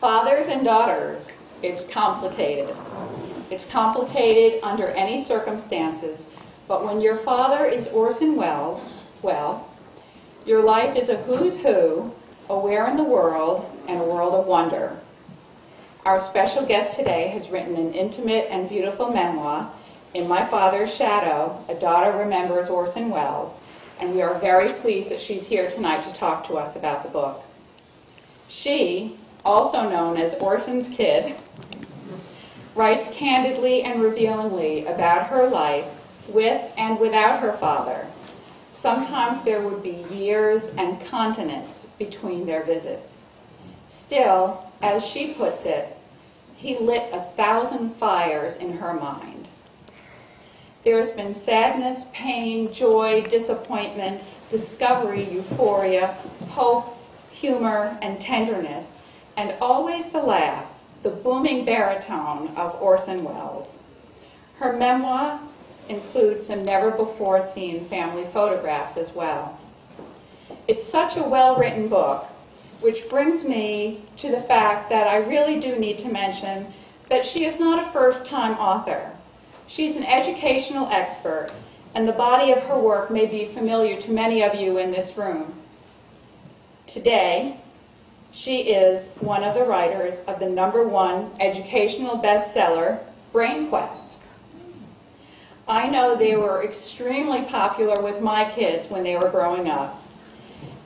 Fathers and daughters, it's complicated. It's complicated under any circumstances, but when your father is Orson Welles, well, your life is a who's who, aware in the world, and a world of wonder. Our special guest today has written an intimate and beautiful memoir, In My Father's Shadow: A Daughter Remembers Orson Welles, and we are very pleased that she's here tonight to talk to us about the book. She, also known as Orson's Kid, writes candidly and revealingly about her life with and without her father. Sometimes there would be years and continents between their visits. Still, as she puts it, he lit 1,000 fires in her mind. There has been sadness, pain, joy, disappointment, discovery, euphoria, hope, humor, and tenderness, and always the laugh, the booming baritone of Orson Welles. Her memoir includes some never-before-seen family photographs as well. It's such a well-written book, which brings me to the fact that I really do need to mention that she is not a first-time author. She's an educational expert, and the body of her work may be familiar to many of you in this room. Today, she is one of the writers of the #1 educational bestseller, Brain Quest. I know they were extremely popular with my kids when they were growing up.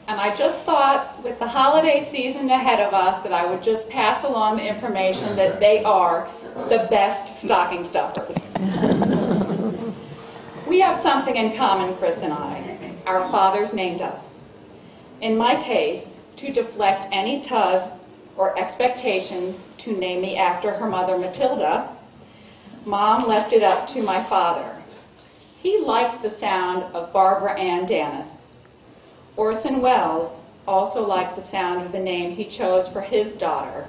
And I just thought, with the holiday season ahead of us, that I would just pass along the information that they are the best stocking stuffers. We have something in common, Chris and I. Our fathers named us. In my case, to deflect any tug or expectation to name me after her mother, Matilda, Mom left it up to my father. He liked the sound of Barbara Ann Danis. Orson Welles also liked the sound of the name he chose for his daughter,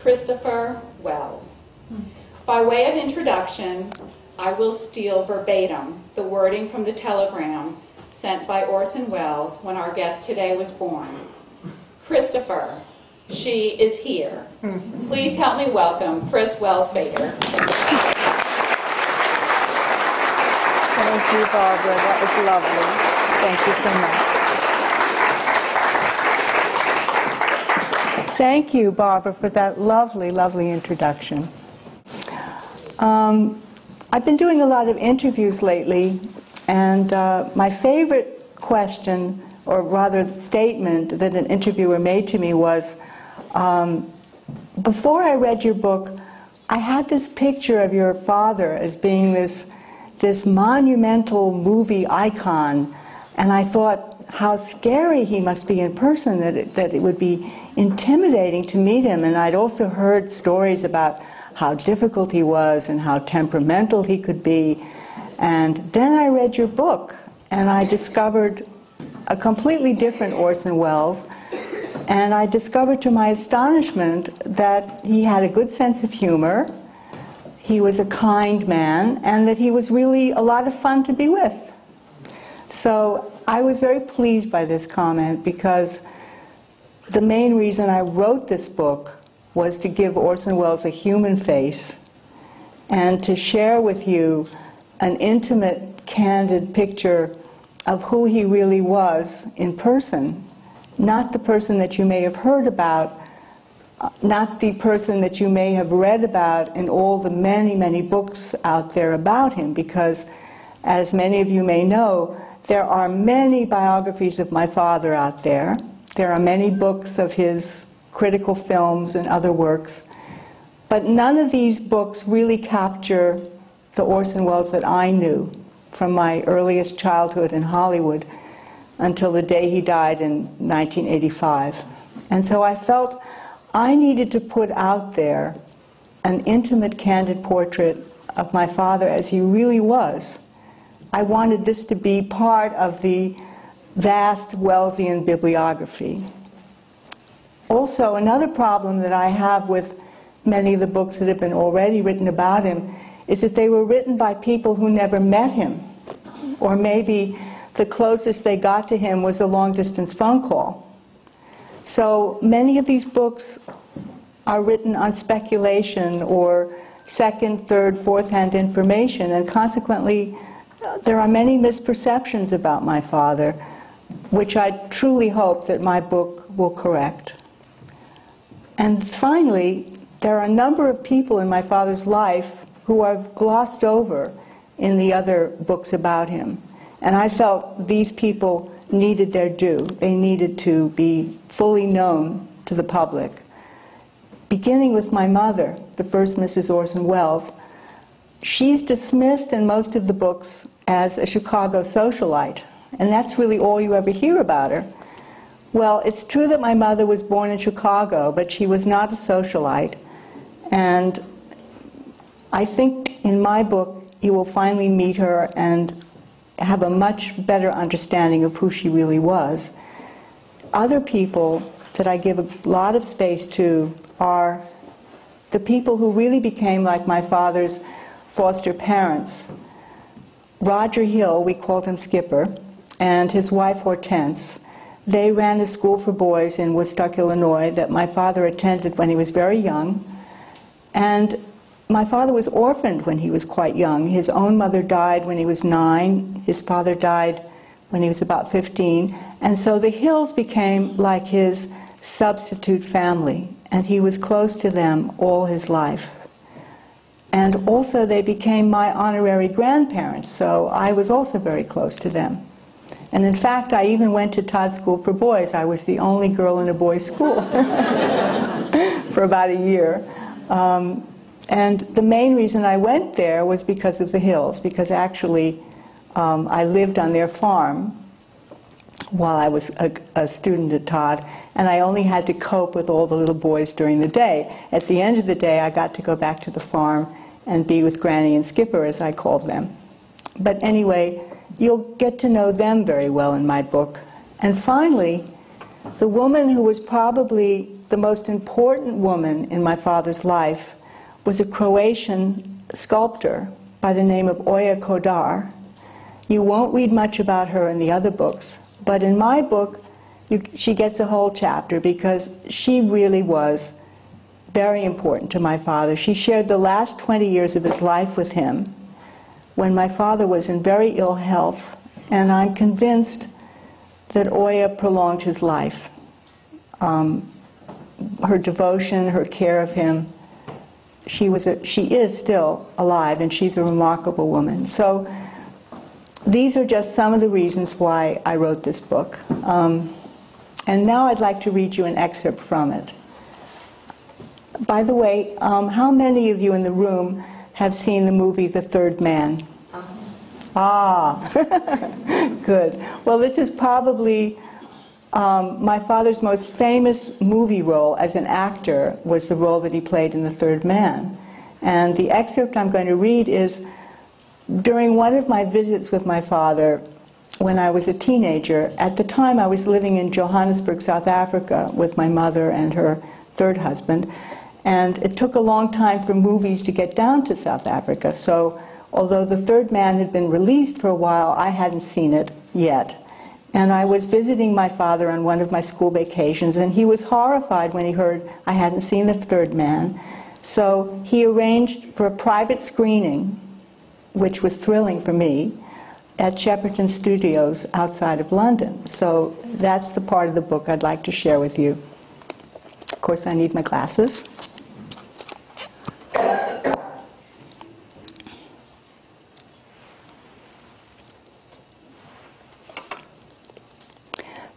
Christopher Welles. By way of introduction, I will steal verbatim the wording from the telegram sent by Orson Welles when our guest today was born. Christopher, she is here. Please help me welcome Chris Welles Feder. Thank you, Barbara. That was lovely. Thank you so much. Thank you, Barbara, for that lovely, lovely introduction. I've been doing a lot of interviews lately, and my favorite question, or rather the statement that an interviewer made to me was, before I read your book, I had this picture of your father as being this monumental movie icon, and I thought how scary he must be in person, that it would be intimidating to meet him. And I'd also heard stories about how difficult he was and how temperamental he could be. And then I read your book, and I discovered a completely different Orson Welles, and I discovered to my astonishment that he had a good sense of humor, he was a kind man, and that he was really a lot of fun to be with. So I was very pleased by this comment, because the main reason I wrote this book was to give Orson Welles a human face and to share with you an intimate, candid picture of who he really was in person, not the person that you may have heard about, not the person that you may have read about in all the many, many books out there about him, because, as many of you may know, there are many biographies of my father out there. There are many books of his critical films and other works, but none of these books really capture the Orson Welles that I knew from my earliest childhood in Hollywood until the day he died in 1985. And so I felt I needed to put out there an intimate, candid portrait of my father as he really was. I wanted this to be part of the vast Wellesian bibliography. Also, another problem that I have with many of the books that have been already written about him is that they were written by people who never met him, or maybe the closest they got to him was a long-distance phone call. So many of these books are written on speculation or second, third, fourth-hand information, and consequently there are many misperceptions about my father, which I truly hope that my book will correct. And finally, there are a number of people in my father's life who are glossed over in the other books about him. And I felt these people needed their due. They needed to be fully known to the public. Beginning with my mother, the first Mrs. Orson Welles, she's dismissed in most of the books as a Chicago socialite, and that's really all you ever hear about her. Well, it's true that my mother was born in Chicago, but she was not a socialite, and I think in my book you will finally meet her and have a much better understanding of who she really was. Other people that I give a lot of space to are the people who really became like my father's foster parents. Roger Hill, we called him Skipper, and his wife Hortense. They ran a school for boys in Woodstock, Illinois, that my father attended when he was very young. And my father was orphaned when he was quite young. His own mother died when he was 9. His father died when he was about 15. And so the Hills became like his substitute family, and he was close to them all his life. And also they became my honorary grandparents, so I was also very close to them. And in fact, I even went to Todd School for Boys. I was the only girl in a boys' school for about a year. And the main reason I went there was because of the Hills, because actually I lived on their farm while I was a student at Todd, and I only had to cope with all the little boys during the day. At the end of the day, I got to go back to the farm and be with Granny and Skipper, as I called them. But anyway, you'll get to know them very well in my book. And finally, the woman who was probably the most important woman in my father's life was a Croatian sculptor by the name of Oja Kodar. You won't read much about her in the other books, but in my book, she gets a whole chapter because she really was very important to my father. She shared the last 20 years of his life with him when my father was in very ill health, and I'm convinced that Oja prolonged his life. Her devotion, her care of him, she is still alive, and she's a remarkable woman. So these are just some of the reasons why I wrote this book. And now I'd like to read you an excerpt from it. By the way, how many of you in the room have seen the movie The Third Man? Ah, good. Well, this is probably my father's most famous movie role as an actor, was the role that he played in The Third Man. And the excerpt I'm going to read is, during one of my visits with my father when I was a teenager, at the time I was living in Johannesburg, South Africa, with my mother and her third husband, and it took a long time for movies to get down to South Africa. So although The Third Man had been released for a while, I hadn't seen it yet. And I was visiting my father on one of my school vacations, and he was horrified when he heard I hadn't seen The Third Man. So he arranged for a private screening, which was thrilling for me, at Shepperton Studios outside of London. So that's the part of the book I'd like to share with you. Of course, I need my glasses.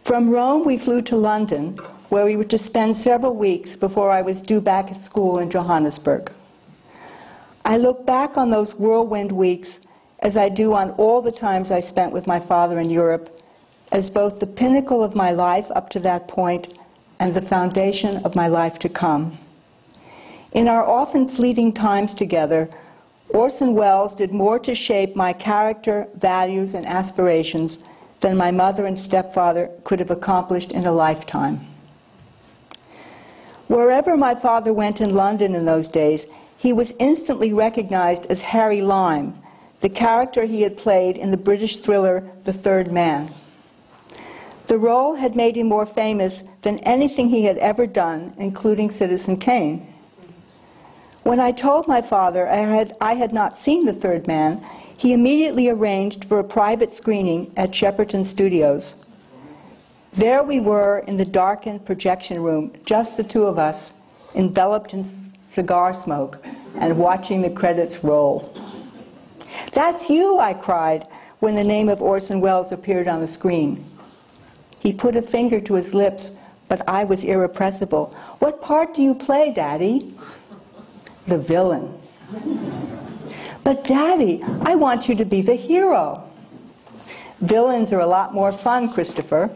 From Rome, we flew to London, where we were to spend several weeks before I was due back at school in Johannesburg. I look back on those whirlwind weeks, as I do on all the times I spent with my father in Europe, as both the pinnacle of my life up to that point and the foundation of my life to come. In our often fleeting times together, Orson Welles did more to shape my character, values, and aspirations than my mother and stepfather could have accomplished in a lifetime. Wherever my father went in London in those days, he was instantly recognized as Harry Lime, the character he had played in the British thriller The Third Man. The role had made him more famous than anything he had ever done, including Citizen Kane. When I told my father I had not seen The Third Man, he immediately arranged for a private screening at Shepperton Studios. There we were in the darkened projection room, just the two of us, enveloped in cigar smoke and watching the credits roll. "That's you," I cried, when the name of Orson Welles appeared on the screen. He put a finger to his lips, but I was irrepressible. "What part do you play, Daddy?" "The villain." "But Daddy, I want you to be the hero." "Villains are a lot more fun, Christopher."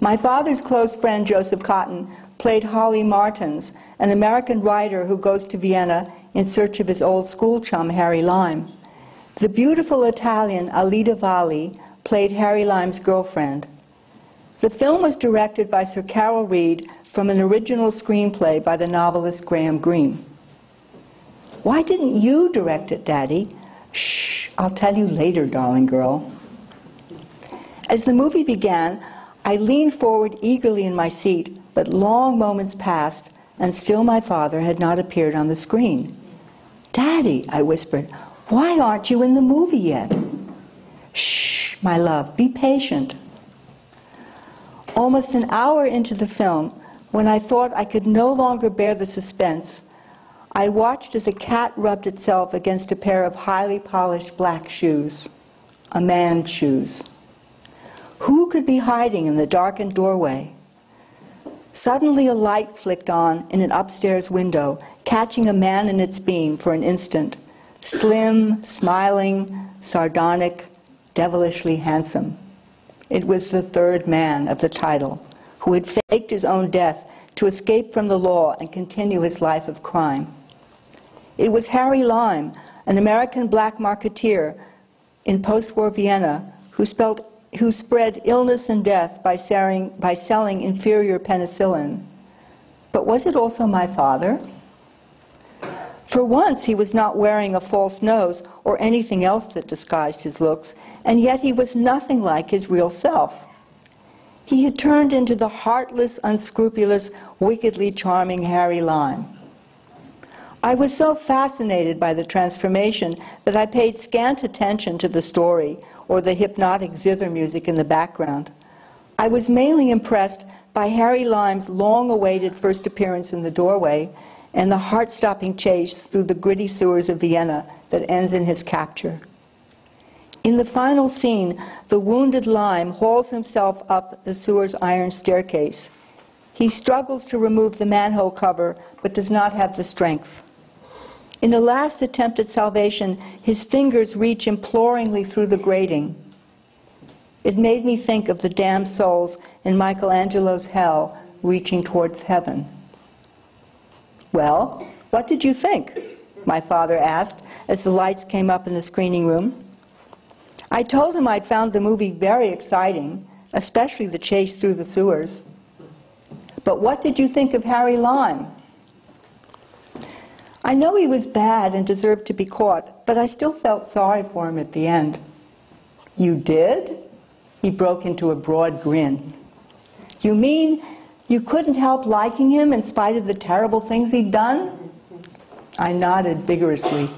My father's close friend, Joseph Cotton, played Holly Martins, an American writer who goes to Vienna in search of his old school chum, Harry Lime. The beautiful Italian Alida Valli played Harry Lime's girlfriend. The film was directed by Sir Carol Reed from an original screenplay by the novelist Graham Greene. "Why didn't you direct it, Daddy?" "Shh, I'll tell you later, darling girl." As the movie began, I leaned forward eagerly in my seat, but long moments passed, and still my father had not appeared on the screen. "Daddy," I whispered, "why aren't you in the movie yet?" "Shh, my love, be patient." Almost an hour into the film, when I thought I could no longer bear the suspense, I watched as a cat rubbed itself against a pair of highly polished black shoes, a man's shoes. Who could be hiding in the darkened doorway? Suddenly a light flicked on in an upstairs window, catching a man in its beam for an instant, slim, smiling, sardonic, devilishly handsome. It was the third man of the title, who had faked his own death to escape from the law and continue his life of crime. It was Harry Lime, an American black marketeer in post-war Vienna, who spread illness and death by selling inferior penicillin. But was it also my father? For once, he was not wearing a false nose or anything else that disguised his looks, and yet he was nothing like his real self. He had turned into the heartless, unscrupulous, wickedly charming Harry Lime. I was so fascinated by the transformation that I paid scant attention to the story or the hypnotic zither music in the background. I was mainly impressed by Harry Lime's long-awaited first appearance in the doorway and the heart-stopping chase through the gritty sewers of Vienna that ends in his capture. In the final scene, the wounded Lime hauls himself up the sewer's iron staircase. He struggles to remove the manhole cover, but does not have the strength. In a last attempt at salvation, his fingers reach imploringly through the grating. It made me think of the damned souls in Michelangelo's hell reaching towards heaven. "Well, what did you think?" my father asked as the lights came up in the screening room. I told him I'd found the movie very exciting, especially the chase through the sewers. "But what did you think of Harry Lime?" I know he was bad and deserved to be caught, but I still felt sorry for him at the end. "You did?" He broke into a broad grin. "You mean you couldn't help liking him in spite of the terrible things he'd done?" I nodded vigorously.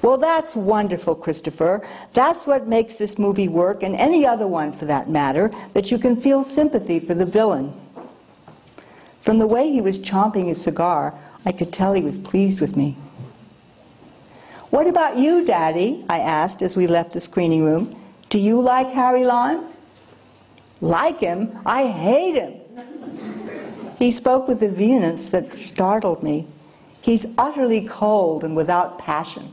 "Well, that's wonderful, Christopher. That's what makes this movie work, and any other one for that matter, that you can feel sympathy for the villain." From the way he was chomping his cigar, I could tell he was pleased with me. "What about you, Daddy?" I asked as we left the screening room. "Do you like Harry Lime?" "Like him? I hate him." He spoke with a vehemence that startled me. "He's utterly cold and without passion."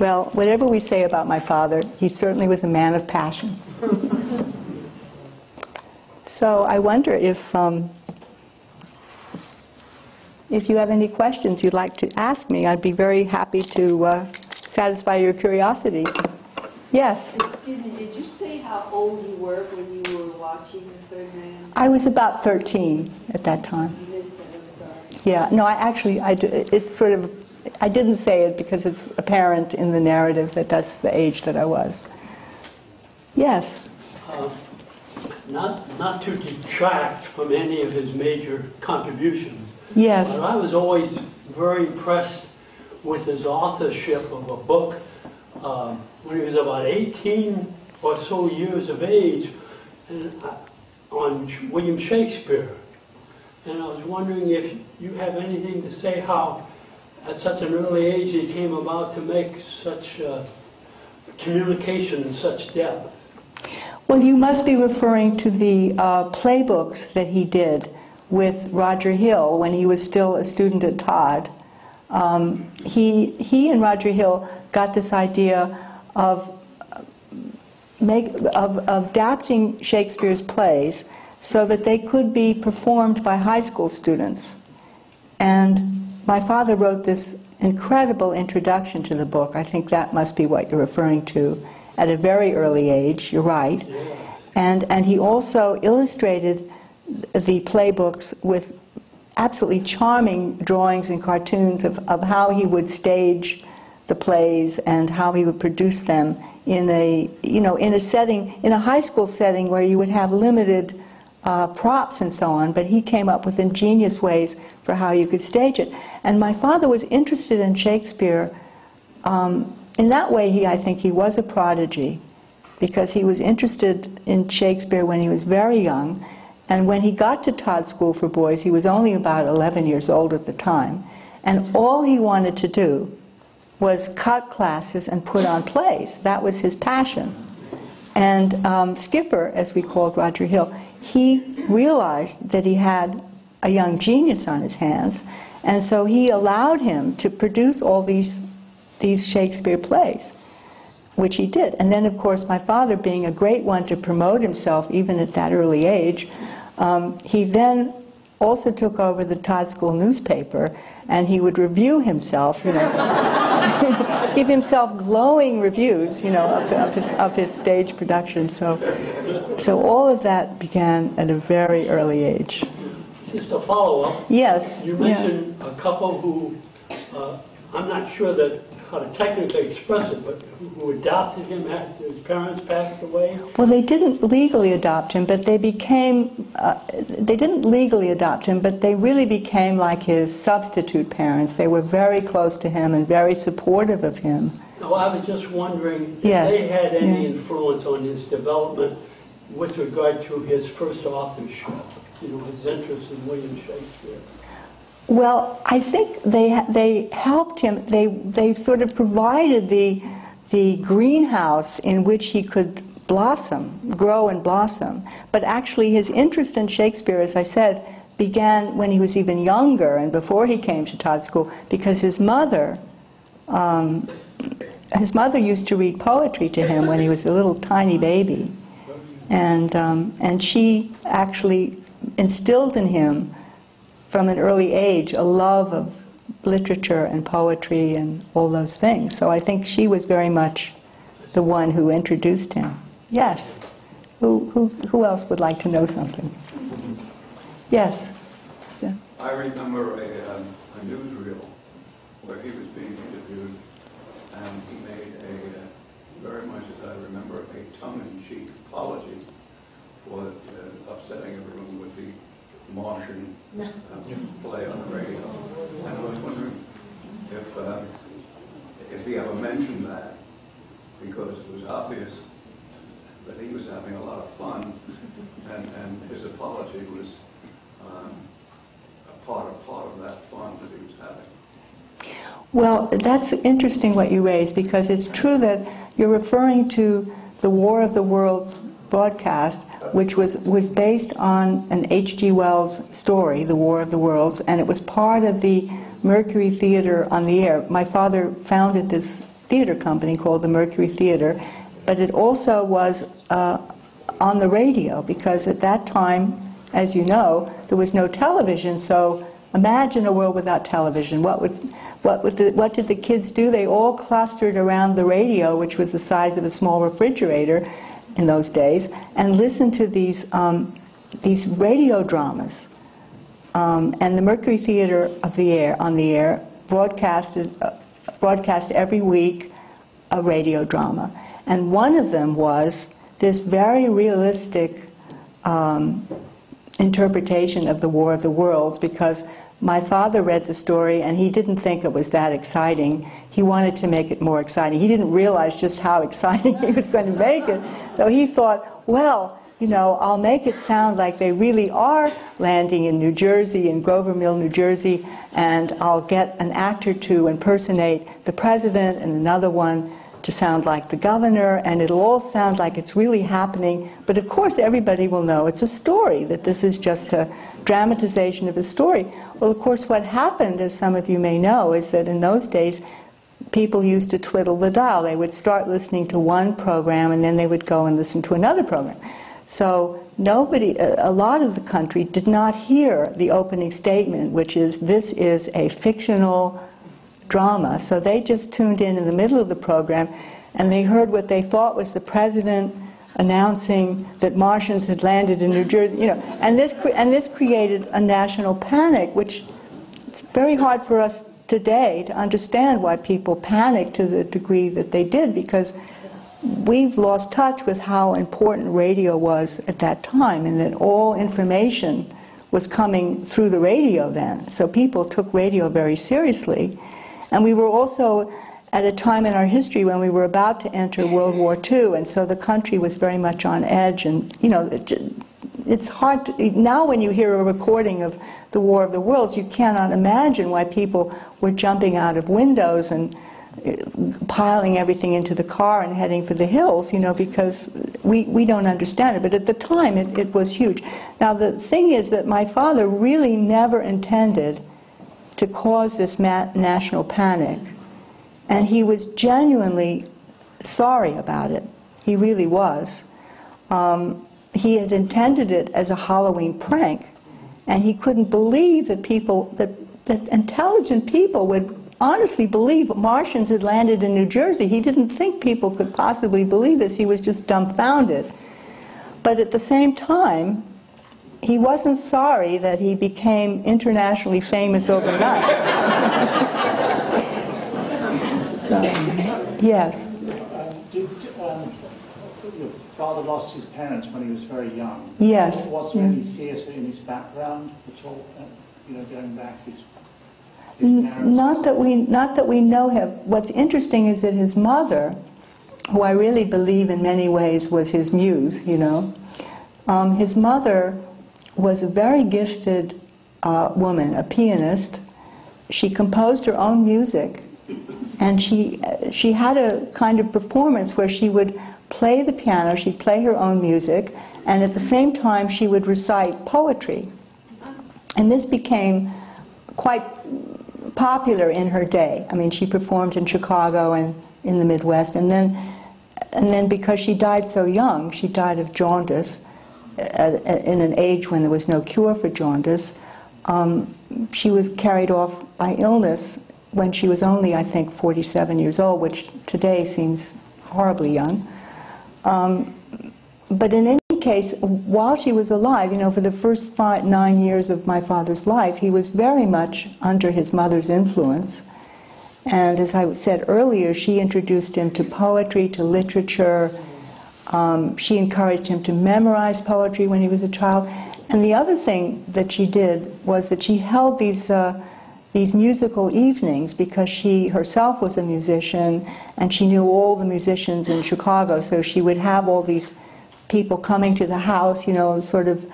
Well, whatever we say about my father, he certainly was a man of passion. So I wonder if you have any questions you'd like to ask me. I'd be very happy to satisfy your curiosity. Yes? Excuse me, did you say how old you were when you were watching The Third Man? I was about 13 at that time. You missed it, I'm sorry. Yeah, no, I actually, it's sort of I didn't say it because it's apparent in the narrative that that's the age that I was. Yes? Not to detract from any of his major contributions. Yes. But I was always very impressed with his authorship of a book when he was about 18 or so years of age on William Shakespeare. And I was wondering if you have anything to say how at such an early age he came about to make such communication in such depth. Well, you must be referring to the playbooks that he did with Roger Hill when he was still a student at Todd. He and Roger Hill got this idea of adapting Shakespeare's plays so that they could be performed by high school students. And my father wrote this incredible introduction to the book. I think that must be what you're referring to. At a very early age, you're right. And he also illustrated the playbooks with absolutely charming drawings and cartoons of how he would stage the plays and how he would produce them in a, you know, in a setting, in a high school setting where you would have limited props and so on, but he came up with ingenious ways for how you could stage it. And my father was interested in Shakespeare. In that way, I think he was a prodigy, because he was interested in Shakespeare when he was very young. And when he got to Todd School for Boys, he was only about 11 years old at the time. And all he wanted to do was cut classes and put on plays. That was his passion. And Skipper, as we called Roger Hill, he realized that he had a young genius on his hands. And so he allowed him to produce all these Shakespeare plays, which he did. And then, of course, my father, being a great one to promote himself, even at that early age, he then also took over the Todd School newspaper, and he would review himself, you know, give himself glowing reviews, you know, of his stage production. So all of that began at a very early age. Just a follow-up. Yes. You mentioned a couple who, I'm not sure that how to technically express it, but who adopted him after his parents passed away? Well, they didn't legally adopt him, but they became, they didn't legally adopt him, but they really became like his substitute parents. They were very close to him and very supportive of him. No, I was just wondering if they had any influence on his development with regard to his first authorship, you know, his interest in William Shakespeare. Well, I think they helped him. They sort of provided the greenhouse in which he could blossom, grow and blossom. But actually his interest in Shakespeare, as I said, began when he was even younger and before he came to Todd School, because his mother used to read poetry to him when he was a little tiny baby. And she actually instilled in him from an early age a love of literature and poetry and all those things. So I think she was very much the one who introduced him. Yes. Who else would like to know something? Yes. Yeah. I remember a newsreel where he was being interviewed, and he made a, very much as I remember, a tongue-in-cheek apology for upsetting everyone with the Martian play on the radio, and I was wondering if he ever mentioned that, because it was obvious that he was having a lot of fun, and his apology was a part of that fun that he was having. Well, that's interesting what you raised, because it's true that you're referring to the War of the Worlds broadcast, which was based on an H.G. Wells story, The War of the Worlds, and it was part of the Mercury Theatre on the Air. My father founded this theater company called the Mercury Theatre, but it also was on the radio, because at that time, as you know, there was no television. So imagine a world without television. What did the kids do? They all clustered around the radio, which was the size of a small refrigerator in those days, and listened to these radio dramas. And the Mercury Theatre on the Air broadcast every week a radio drama. And one of them was this very realistic interpretation of the War of the Worlds, because my father read the story and he didn't think it was that exciting. He wanted to make it more exciting. He didn't realize just how exciting he was going to make it. So he thought, well, you know, I'll make it sound like they really are landing in New Jersey, in Grover Mill, New Jersey, and I'll get an actor to impersonate the president and another one to sound like the governor, and it'll all sound like it's really happening. But of course everybody will know it's a story, that this is just a dramatization of a story. Well, of course what happened, as some of you may know, is that in those days people used to twiddle the dial. They would start listening to one program and then they would go and listen to another program. So nobody, a lot of the country did not hear the opening statement, which is, this is a fictional drama. So they just tuned in the middle of the program and they heard what they thought was the president announcing that Martians had landed in New Jersey, you know, and this created a national panic, which it's very hard for us today to understand why people panicked to the degree that they did, because we've lost touch with how important radio was at that time, and that all information was coming through the radio then. So people took radio very seriously. And we were also at a time in our history when we were about to enter World War II, and so the country was very much on edge. And, you know, it's hard to, now when you hear a recording of the War of the Worlds, you cannot imagine why people were jumping out of windows and piling everything into the car and heading for the hills, you know, because we don't understand it. But at the time, it was huge. Now, the thing is that my father really never intended to cause this national panic. And he was genuinely sorry about it. He really was. He had intended it as a Halloween prank, and he couldn't believe that people, that intelligent people would honestly believe Martians had landed in New Jersey. He didn't think people could possibly believe this. He was just dumbfounded. But at the same time, he wasn't sorry that he became internationally famous overnight. So, yes. Your father lost his parents when he was very young. Yes. Was there any theatre in his background at all? You know, going back his not that we know him. What's interesting is that his mother, who I really believe in many ways was his muse, you know, his mother was a very gifted woman, a pianist. She composed her own music, and she had a kind of performance where she would play the piano, she'd play her own music, and at the same time she would recite poetry. And this became quite popular in her day. I mean, she performed in Chicago and in the Midwest, and then because she died so young, she died of jaundice, in an age when there was no cure for jaundice. She was carried off by illness when she was only, I think, 47 years old, which today seems horribly young. But in any case, while she was alive, you know, for the first 9 years of my father's life, he was very much under his mother's influence. And as I said earlier, she introduced him to poetry, to literature. She encouraged him to memorize poetry when he was a child. And the other thing that she did was that she held these musical evenings, because she herself was a musician and she knew all the musicians in Chicago. So she would have all these people coming to the house, you know, sort of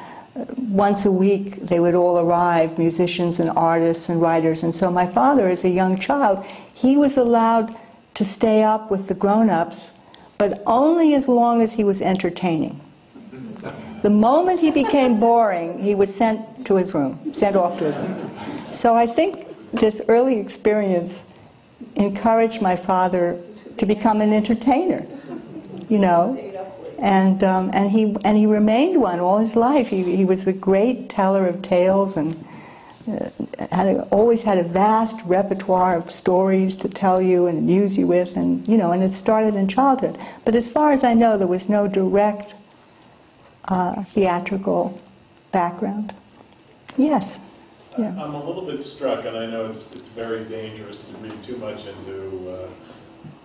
once a week they would all arrive, musicians and artists and writers. And so my father, as a young child, he was allowed to stay up with the grown-ups, but only as long as he was entertaining. The moment he became boring, he was sent off to his room. So I think this early experience encouraged my father to become an entertainer, you know, and he remained one all his life. He was a great teller of tales, and always had a vast repertoire of stories to tell you and amuse you with, and, you know, and it started in childhood. But as far as I know, there was no direct theatrical background. Yes. Yeah. I'm a little bit struck, and I know it's very dangerous to read too much into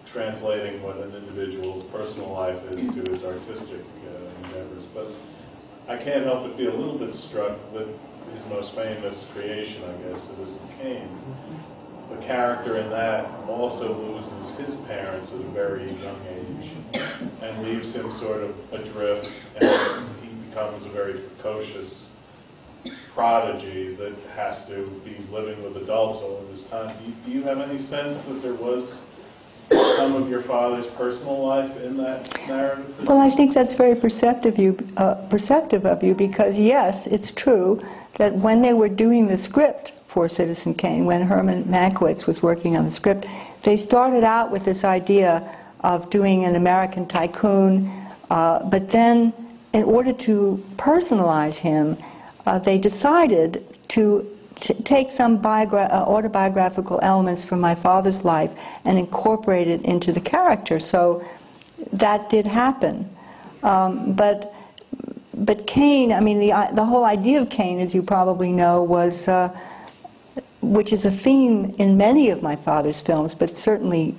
translating what an individual's personal life is to his artistic endeavors, but I can't help but be a little bit struck with his most famous creation, I guess, Citizen Kane. The character in that also loses his parents at a very young age and leaves him sort of adrift, and he becomes a very precocious prodigy that has to be living with adults all of this time. Do you have any sense that there was some of your father's personal life in that narrative? Well, I think that's very perceptive of you, because yes, it's true that when they were doing the script for Citizen Kane, when Herman Mankiewicz was working on the script, they started out with this idea of doing an American tycoon, but then in order to personalize him, they decided to take some autobiographical elements from my father's life and incorporate it into the character. So that did happen. But Kane, I mean, the whole idea of Kane, as you probably know, was, which is a theme in many of my father's films, but certainly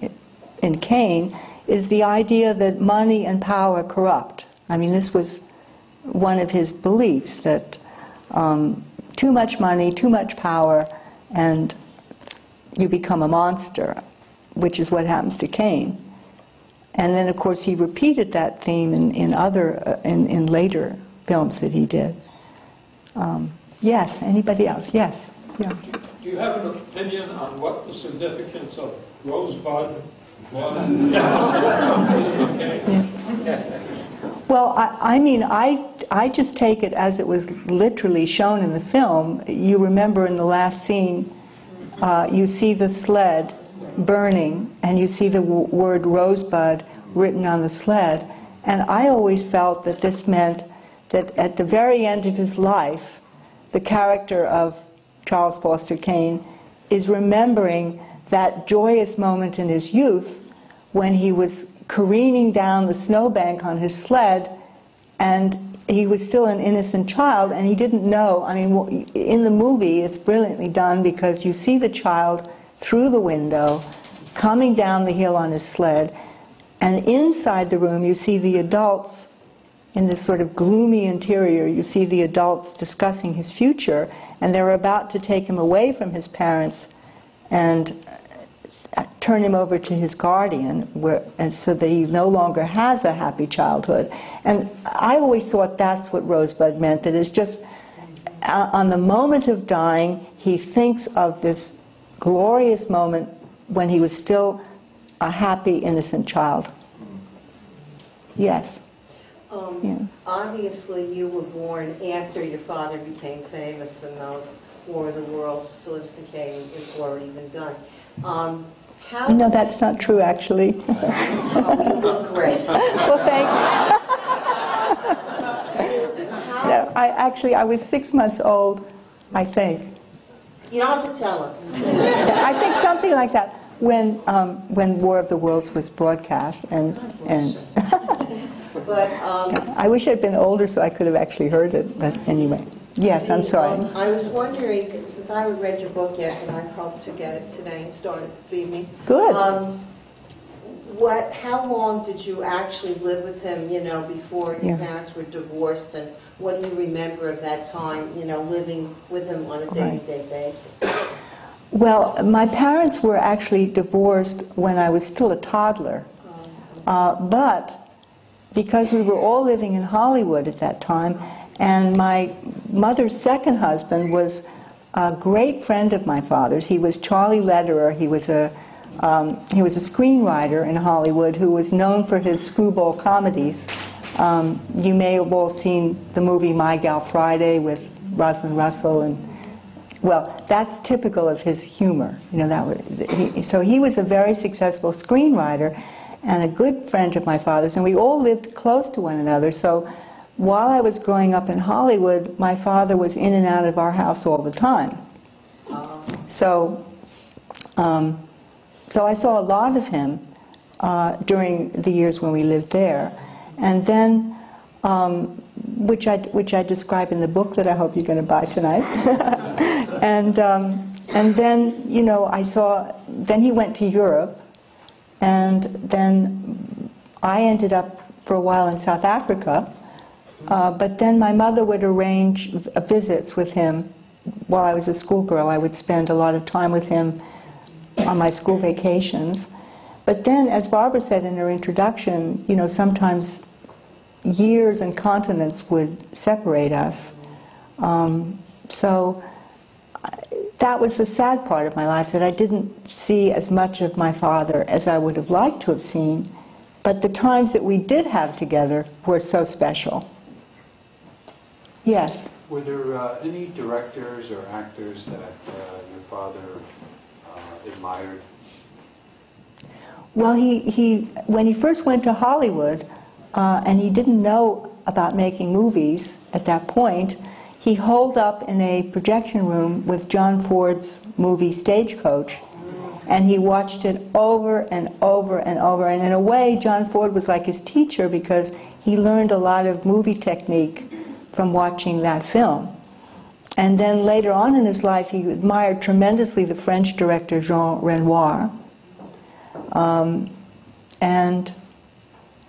in Kane, is the idea that money and power corrupt. I mean, this was one of his beliefs, that too much money, too much power, and you become a monster, which is what happens to Kane. And then, of course, he repeated that theme in later films that he did. Yes, anybody else? Yes. Yeah. Do you have an opinion on what the significance of Rosebud was? Well, I mean, I just take it as it was literally shown in the film. You remember in the last scene, you see the sled burning, and you see the word Rosebud written on the sled. And I always felt that this meant that at the very end of his life, the character of Charles Foster Kane is remembering that joyous moment in his youth when he was careening down the snowbank on his sled, and he was still an innocent child, and he didn't know. I mean, in the movie, it's brilliantly done because you see the child through the window coming down the hill on his sled, and inside the room you see the adults in this sort of gloomy interior. You see the adults discussing his future, and they're about to take him away from his parents and turn him over to his guardian, and so that he no longer has a happy childhood. And I always thought that's what Rosebud meant, that it's just on the moment of dying, he thinks of this glorious moment when he was still a happy, innocent child. Yes? Obviously, you were born after your father became famous, and those War of the Worlds, Citizen Kane, it's already been done. No, that's not true, actually. Oh, you look great. Well, thank you. No, I was 6 months old, I think. You don't have to tell us. I think something like that. When War of the Worlds was broadcast, and but I wish I'd been older so I could have actually heard it. But anyway. Yes, I'm sorry. I was wondering, since I haven't read your book yet, and I hope to get it today and start it this evening. Good. How long did you actually live with him, you know, before your parents were divorced, and what do you remember of that time, you know, living with him on a day-to-day basis? Well, my parents were actually divorced when I was still a toddler, but because we were all living in Hollywood at that time, and my mother's second husband was a great friend of my father's. He was Charlie Lederer. He was a screenwriter in Hollywood who was known for his screwball comedies. You may have all seen the movie My Gal Friday with Rosalind Russell, and well, that's typical of his humor. You know, so he was a very successful screenwriter and a good friend of my father's, and we all lived close to one another. So while I was growing up in Hollywood, my father was in and out of our house all the time. So I saw a lot of him during the years when we lived there. And then, which I describe in the book that I hope you're going to buy tonight, And then, you know, I saw, then he went to Europe, and then I ended up for a while in South Africa, but then my mother would arrange visits with him. While I was a schoolgirl, I would spend a lot of time with him on my school vacations. But then, as Barbara said in her introduction, you know, sometimes years and continents would separate us. So that was the sad part of my life, that I didn't see as much of my father as I would have liked to have seen. But the times that we did have together were so special. Yes? Were there any directors or actors that your father admired? Well, when he first went to Hollywood, and he didn't know about making movies at that point, he holed up in a projection room with John Ford's movie Stagecoach, and he watched it over and over and over. And in a way, John Ford was like his teacher, because he learned a lot of movie technique from watching that film. And then later on in his life, he admired tremendously the French director Jean Renoir. And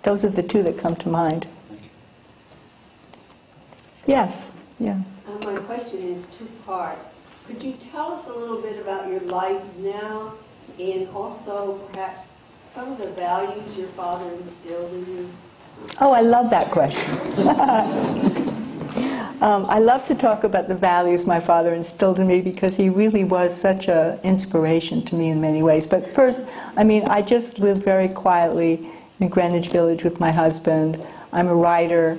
those are the two that come to mind. Yes. Yeah. My question is two-part. Could you tell us a little bit about your life now, and also perhaps some of the values your father instilled in you? Oh, I love that question. I love to talk about the values my father instilled in me, because he really was such an inspiration to me in many ways. But first, I mean, I just live very quietly in Greenwich Village with my husband. I'm a writer,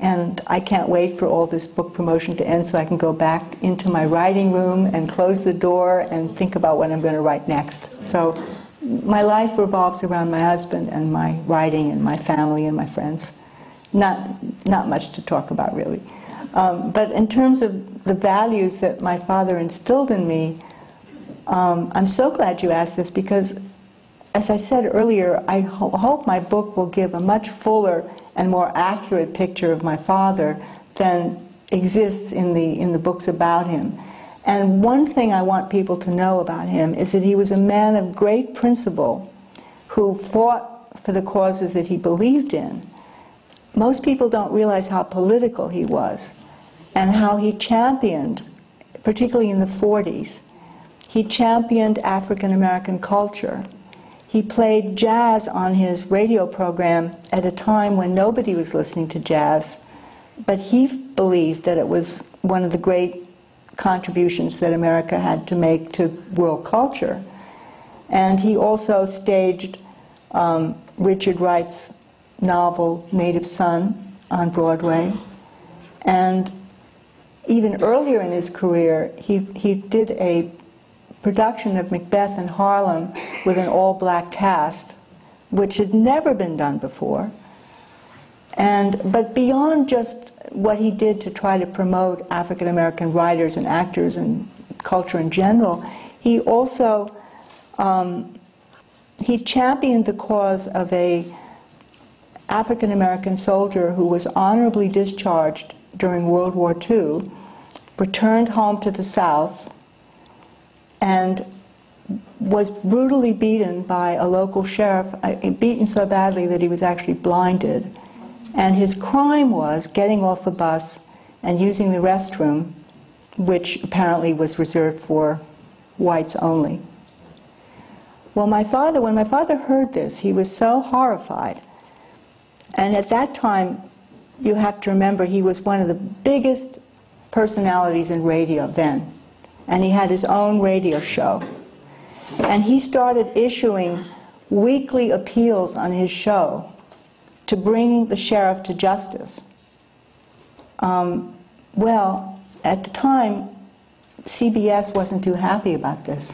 and I can't wait for all this book promotion to end so I can go back into my writing room and close the door and think about what I'm going to write next. So my life revolves around my husband and my writing and my family and my friends. Not much to talk about, really. But in terms of the values that my father instilled in me, I'm so glad you asked this, because, as I said earlier, I hope my book will give a much fuller and more accurate picture of my father than exists in the books about him. And one thing I want people to know about him is that he was a man of great principle who fought for the causes that he believed in. Most people don't realize how political he was and how he championed, particularly in the 40s, he championed African-American culture. He played jazz on his radio program at a time when nobody was listening to jazz, but he believed that it was one of the great contributions that America had to make to world culture. And he also staged Richard Wright's novel Native Son on Broadway. And even earlier in his career, he did a production of Macbeth in Harlem with an all-black cast, which had never been done before. But beyond just what he did to try to promote African-American writers and actors and culture in general, he also he championed the cause of a African-American soldier who was honorably discharged during World War II, returned home to the South, and was brutally beaten by a local sheriff, beaten so badly that he was actually blinded. And his crime was getting off a bus and using the restroom, which apparently was reserved for whites only. Well, when my father heard this, he was so horrified. And at that time, you have to remember, he was one of the biggest personalities in radio then. And he had his own radio show. And he started issuing weekly appeals on his show to bring the sheriff to justice. Well, at the time, CBS wasn't too happy about this,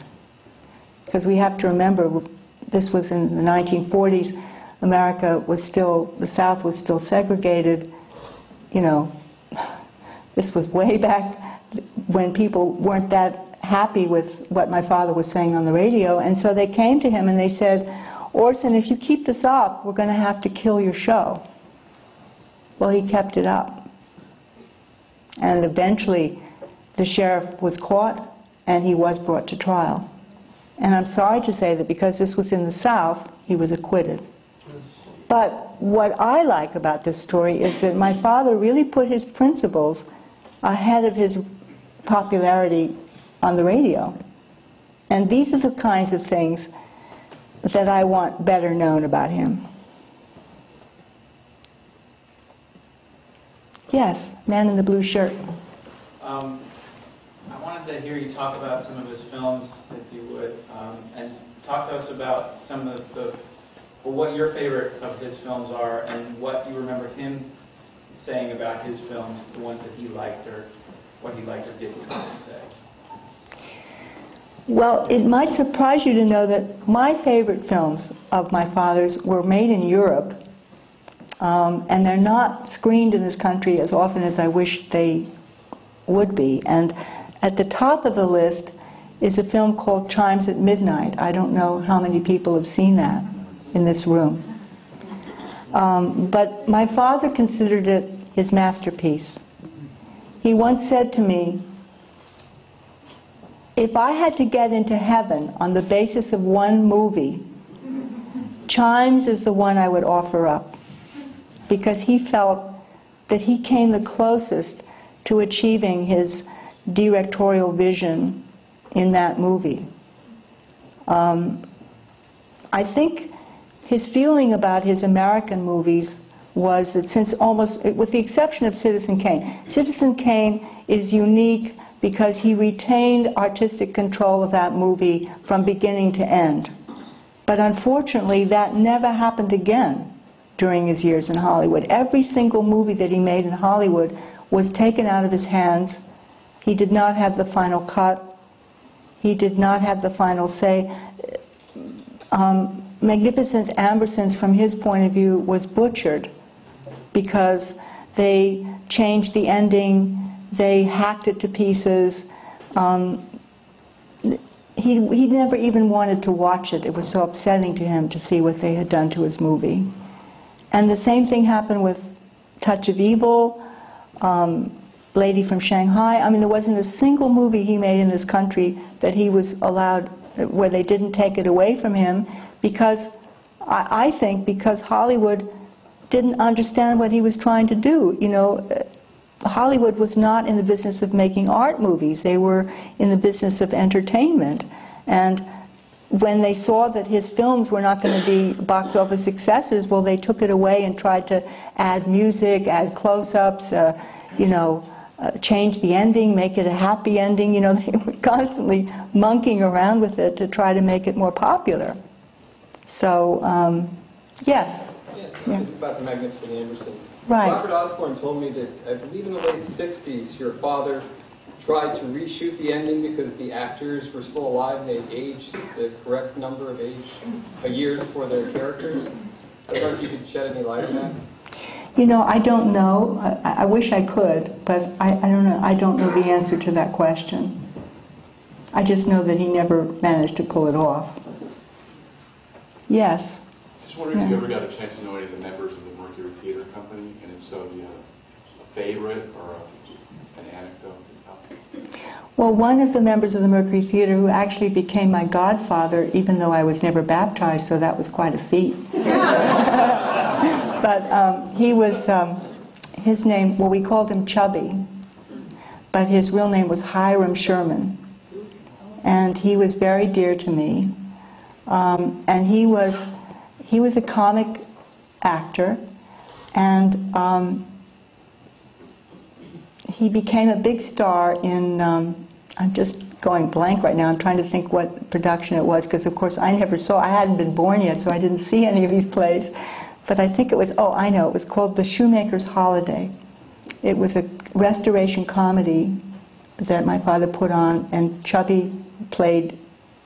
because we have to remember, this was in the 1940s. America was still, the South was still segregated. You know, this was way back when people weren't that happy with what my father was saying on the radio. And so they came to him and they said, "Orson, if you keep this up, we're going to have to kill your show." Well, he kept it up. And eventually the sheriff was caught and he was brought to trial. And I'm sorry to say that because this was in the South, he was acquitted. But what I like about this story is that my father really put his principles ahead of his popularity on the radio. And these are the kinds of things that I want better known about him. Yes, man in the blue shirt. I wanted to hear you talk about some of his films, if you would, and talk to us about some of the, what your favorite of his films are and what you remember him saying about his films, the ones that he liked or what he liked or didn't say. Well, it might surprise you to know that my favorite films of my father's were made in Europe, and they're not screened in this country as often as I wish they would be. And at the top of the list is a film called Chimes at Midnight. I don't know how many people have seen that in this room. But my father considered it his masterpiece. He once said to me, "If I had to get into heaven on the basis of one movie, Chimes is the one I would offer up," because he felt that he came the closest to achieving his directorial vision in that movie. I think his feeling about his American movies was that since almost, with the exception of Citizen Kane is unique because he retained artistic control of that movie from beginning to end. But unfortunately, that never happened again during his years in Hollywood. Every single movie that he made in Hollywood was taken out of his hands. He did not have the final cut. He did not have the final say. Magnificent Ambersons, from his point of view, was butchered because they changed the ending. They hacked it to pieces. He never even wanted to watch it. It was so upsetting to him to see what they had done to his movie. And the same thing happened with Touch of Evil, Lady from Shanghai. I mean, there wasn't a single movie he made in this country that he was allowed, where they didn't take it away from him, because, I think, because Hollywood didn't understand what he was trying to do. You know, Hollywood was not in the business of making art movies. They were in the business of entertainment. And when they saw that his films were not going to be box office successes, well, they took it away and tried to add music, add close-ups, you know, change the ending, make it a happy ending. You know, they were constantly monkeying around with it to try to make it more popular. So, yes. Yes, yeah. About the Magnificent Ambersons. Right. Robert Osborne told me that, I believe in the late 60s, your father tried to reshoot the ending because the actors were still alive and they aged the correct number of years for their characters. I wonder if you could shed any light on that. You know, I don't know. I wish I could, but I don't know. I don't know the answer to that question. I just know that he never managed to pull it off. Yes. Just wondering if you ever got a chance to know any of the members of the Mercury Theatre Company, and if so, do you have a favorite or an anecdote to tell? Well, one of the members of the Mercury Theatre, who actually became my godfather, even though I was never baptized, so that was quite a feat. But he was, his name, well, we called him Chubby, but his real name was Hiram Sherman, and he was very dear to me. And he was a comic actor, and he became a big star in, I'm just going blank right now, I'm trying to think what production it was, because of course I never saw, I hadn't been born yet, so I didn't see any of these plays, but I think it was, oh, I know, it was called The Shoemaker's Holiday. It was a restoration comedy that my father put on, and Chubby played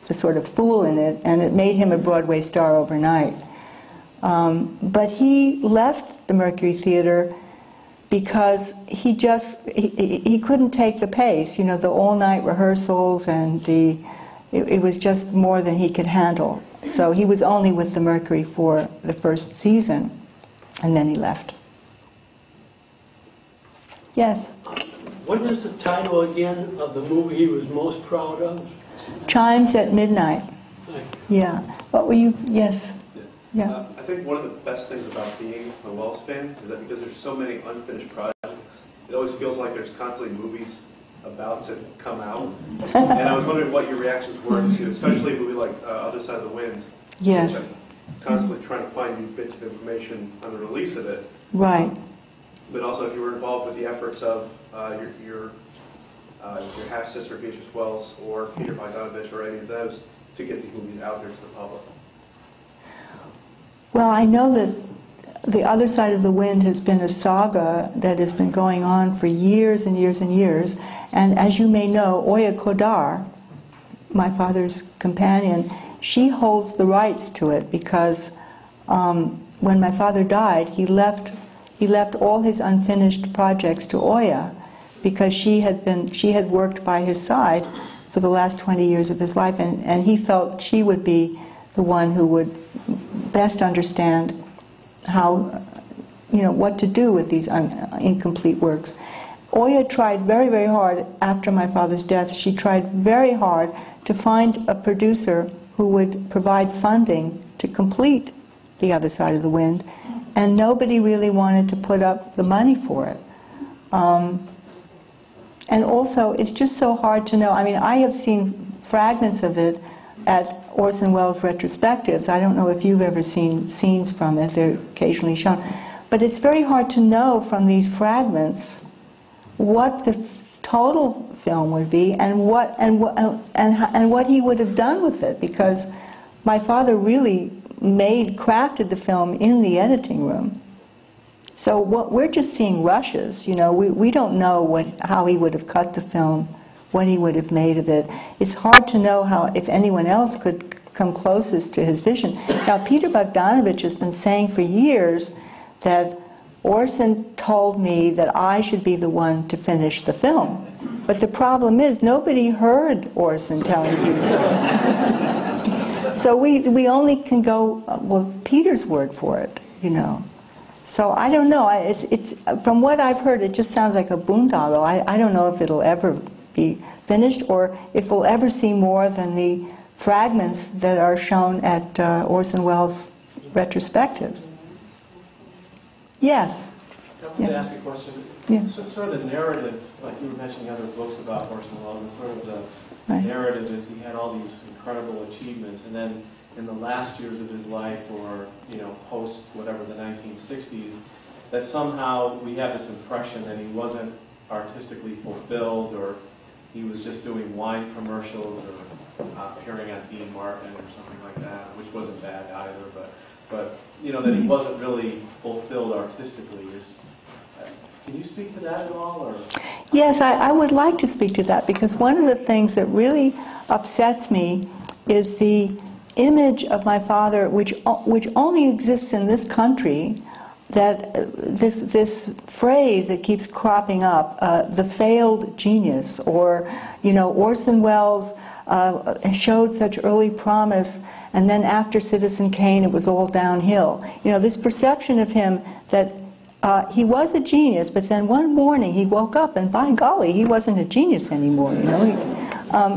the sort of fool in it, and it made him a Broadway star overnight. But he left the Mercury Theater because he just, he couldn't take the pace, you know, the all-night rehearsals, and the, it was just more than he could handle. So he was only with the Mercury for the first season, and then he left. Yes? What is the title again of the movie he was most proud of? Chimes at Midnight. Yeah. What were you? Yes. Yeah. I think one of the best things about being a Wells fan is that because there's so many unfinished projects, it always feels like there's constantly movies about to come out. And I was wondering what your reactions were to, especially a movie like Other Side of the Wind. Yes. Constantly trying to find new bits of information on the release of it. Right. But also, if you were involved with the efforts of your half-sister Beatrice Wells or Peter Bogdanovich or any of those to get these movies out there to the public. Well, I know that The Other Side of the Wind has been a saga that has been going on for years and years and years. And as you may know, Oja Kodar, my father's companion, she holds the rights to it because when my father died, he left all his unfinished projects to Oja because she had worked by his side for the last 20 years of his life, and he felt she would be the one who would best understand how, you know, what to do with these incomplete works. Oja tried very, very hard after my father's death. She tried very hard to find a producer who would provide funding to complete The Other Side of the Wind, and nobody really wanted to put up the money for it. And also, it's just so hard to know. I mean, I have seen fragments of it at Orson Welles retrospectives. I don't know if you've ever seen scenes from it. They're occasionally shown. But it's very hard to know from these fragments what the total film would be and what he would have done with it, because my father really crafted the film in the editing room. So what we're just seeing rushes, you know, we don't know how he would have cut the film, what he would have made of it. It's hard to know how, if anyone else could come closest to his vision. Now, Peter Bogdanovich has been saying for years that Orson told me that I should be the one to finish the film. But the problem is nobody heard Orson telling you. So we only can go with Peter's word for it, you know. So I don't know. It's from what I've heard, it just sounds like a boondoggle. I don't know if it'll ever be finished or if we'll ever see more than the fragments that are shown at Orson Welles retrospectives. Yes? I wanted to ask a question. Yeah. So sort of the narrative, like you were mentioning other books about Orson Welles, and sort of the narrative is he had all these incredible achievements, and then in the last years of his life, or you know, post whatever the 1960s, that somehow we have this impression that he wasn't artistically fulfilled, or he was just doing wine commercials, or appearing at Dean Martin or something like that, which wasn't bad either. But you know, that he wasn't really fulfilled artistically. Can you speak to that at all? Or? Yes, I would like to speak to that, because one of the things that really upsets me is the image of my father, which only exists in this country, that this phrase that keeps cropping up, the failed genius, or you know, Orson Welles showed such early promise, and then after Citizen Kane, it was all downhill. You know, this perception of him that he was a genius, but then one morning he woke up and by golly, he wasn't a genius anymore, you know.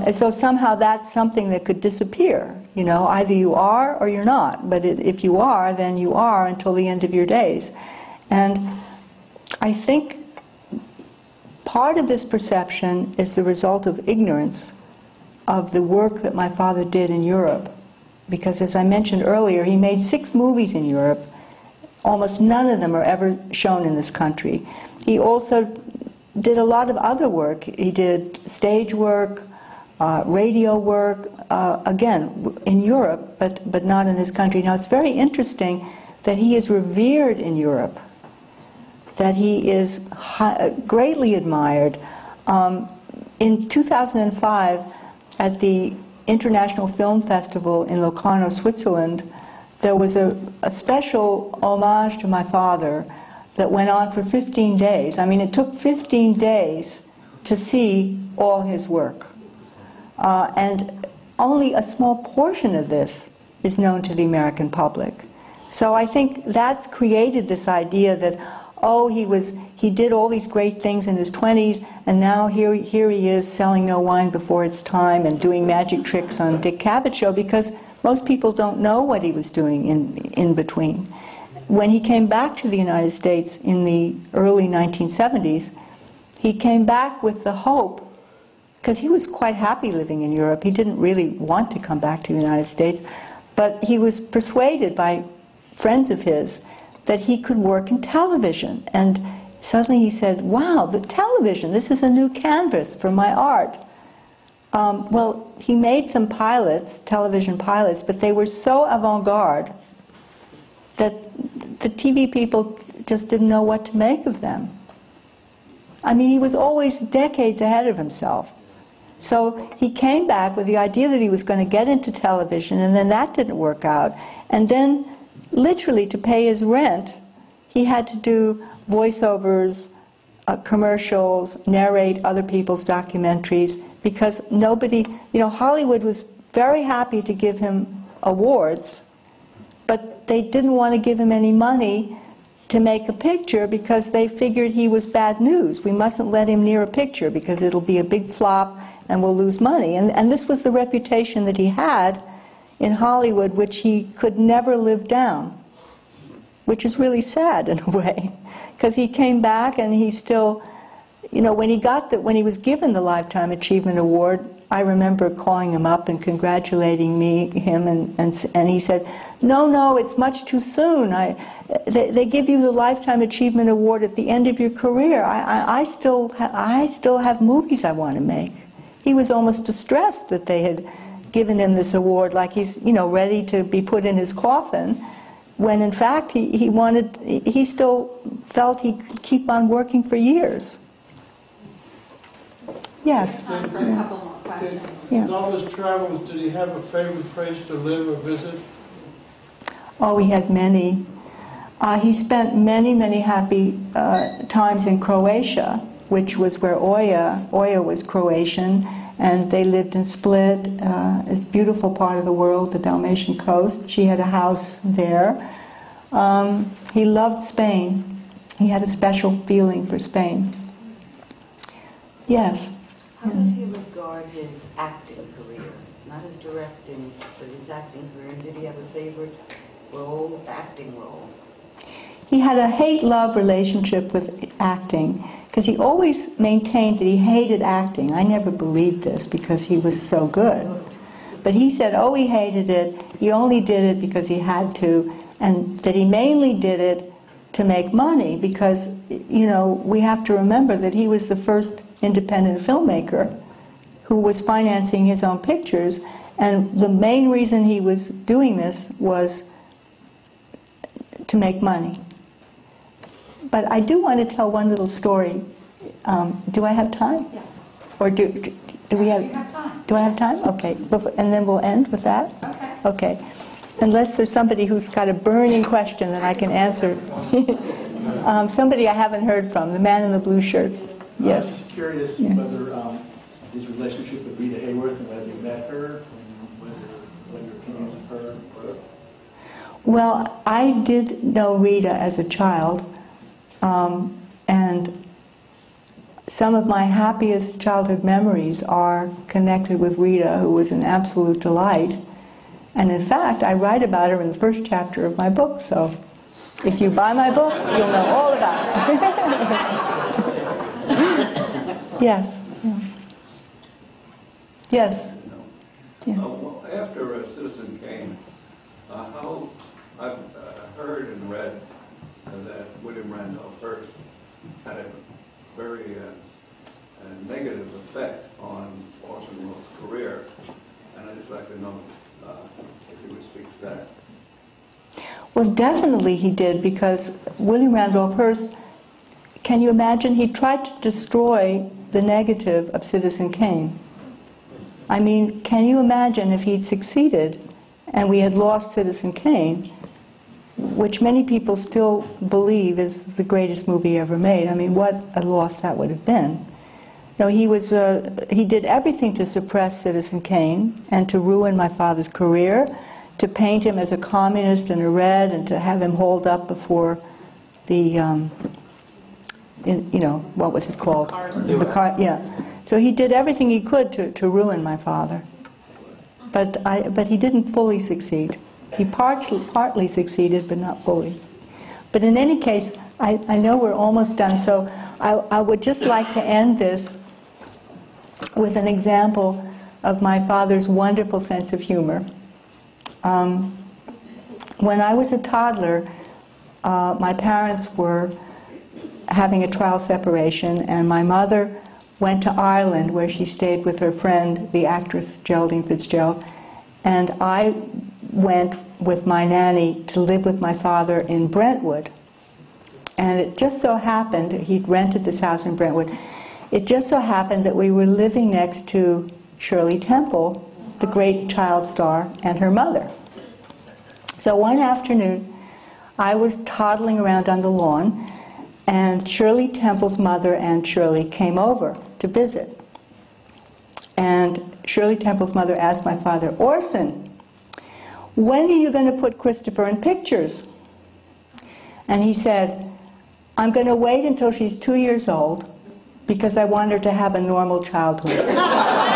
And so somehow that's something that could disappear, you know. Either you are or you're not, but if you are, then you are until the end of your days. And I think part of this perception is the result of ignorance of the work that my father did in Europe. Because as I mentioned earlier, he made 6 movies in Europe. Almost none of them are ever shown in this country. He also did a lot of other work. He did stage work, radio work, again, in Europe, but not in this country. Now, it's very interesting that he is revered in Europe, that he is greatly admired. In 2005, at the International Film Festival in Locarno, Switzerland, there was a special homage to my father that went on for 15 days. I mean, it took 15 days to see all his work. And only a small portion of this is known to the American public. So I think that's created this idea that, oh, he did all these great things in his 20s, and now here he is selling no wine before its time and doing magic tricks on Dick Cabot's show, because most people don't know what he was doing in between. When he came back to the United States in the early 1970s, he came back with the hope, because he was quite happy living in Europe. He didn't really want to come back to the United States, but he was persuaded by friends of his that he could work in television. And suddenly he said, wow, the television, this is a new canvas for my art. Well, he made some pilots, television pilots, but they were so avant-garde that the TV people just didn't know what to make of them. I mean, he was always decades ahead of himself. So he came back with the idea that he was going to get into television, and then that didn't work out. And then, literally, to pay his rent, he had to do voiceovers, commercials, narrate other people's documentaries, because nobody, you know, Hollywood was very happy to give him awards, but they didn't want to give him any money to make a picture, because they figured he was bad news. We mustn't let him near a picture because it'll be a big flop and we'll lose money. And this was the reputation that he had in Hollywood, which he could never live down, which is really sad in a way, because he came back and he still, you know, when he was given the Lifetime Achievement Award, I remember calling him up and congratulating him, and he said, no, no, it's much too soon. They give you the Lifetime Achievement Award at the end of your career. I still have movies I want to make. He was almost distressed that they had given him this award, like he's, you know, ready to be put in his coffin, when in fact he still felt he could keep on working for years. Yes. Time for a couple more questions. In all his travels, did he have a favorite place to live or visit? Oh, he had many. He spent many, many happy times in Croatia, which was where Oja was Croatian, and they lived in Split, a beautiful part of the world, the Dalmatian coast. She had a house there. He loved Spain. He had a special feeling for Spain. Yes. How would you regard his acting career? Not his directing, but his acting career. Did he have a favorite role, acting role? He had a hate-love relationship with acting, because he always maintained that he hated acting. I never believed this because he was so good. But he said, oh, he hated it. He only did it because he had to, and that he mainly did it to make money, because, you know, we have to remember that he was the first independent filmmaker who was financing his own pictures, and the main reason he was doing this was to make money. But I do want to tell one little story. Do I have time? Yes. Or do we have? You have time. Do I have time? Okay. And then we'll end with that. Okay. Okay. Unless there's somebody who's got a burning question that I can answer. Somebody I haven't heard from, the man in the blue shirt. Yes. I was just curious whether his relationship with Rita Hayworth, and whether you met her, and whether your opinions of her were. Well, I did know Rita as a child, and some of my happiest childhood memories are connected with Rita, who was an absolute delight. And in fact, I write about her in the first chapter of my book, so if you buy my book, you'll know all about it. Yes. Yes. Yeah. Well, after Citizen Kane, how I've heard and read that William Randolph Hearst had a very negative effect on Orson Welles' career, and I'd just like to know if you would speak to that. Well, definitely he did, because William Randolph Hearst, can you imagine, he tried to destroy the negative of Citizen Kane. I mean, can you imagine if he'd succeeded and we had lost Citizen Kane, which many people still believe is the greatest movie ever made? I mean, what a loss that would have been. No, he did everything to suppress Citizen Kane and to ruin my father's career, to paint him as a communist and a red, and to have him holed up before the in, you know, what was it called? Yeah. So he did everything he could to ruin my father. But he didn't fully succeed. He partly succeeded, but not fully. But in any case, I know we're almost done, so I would just like to end this with an example of my father's wonderful sense of humor. When I was a toddler, my parents were having a trial separation, and my mother went to Ireland, where she stayed with her friend, the actress Geraldine Fitzgerald, and I went with my nanny to live with my father in Brentwood. And it just so happened, he'd rented this house in Brentwood, it just so happened that we were living next to Shirley Temple, the great child star, and her mother. So one afternoon, I was toddling around on the lawn, and Shirley Temple's mother and Shirley came over to visit. And Shirley Temple's mother asked my father, "Orson, when are you going to put Christopher in pictures?" And he said, "I'm going to wait until she's 2 years old, because I want her to have a normal childhood."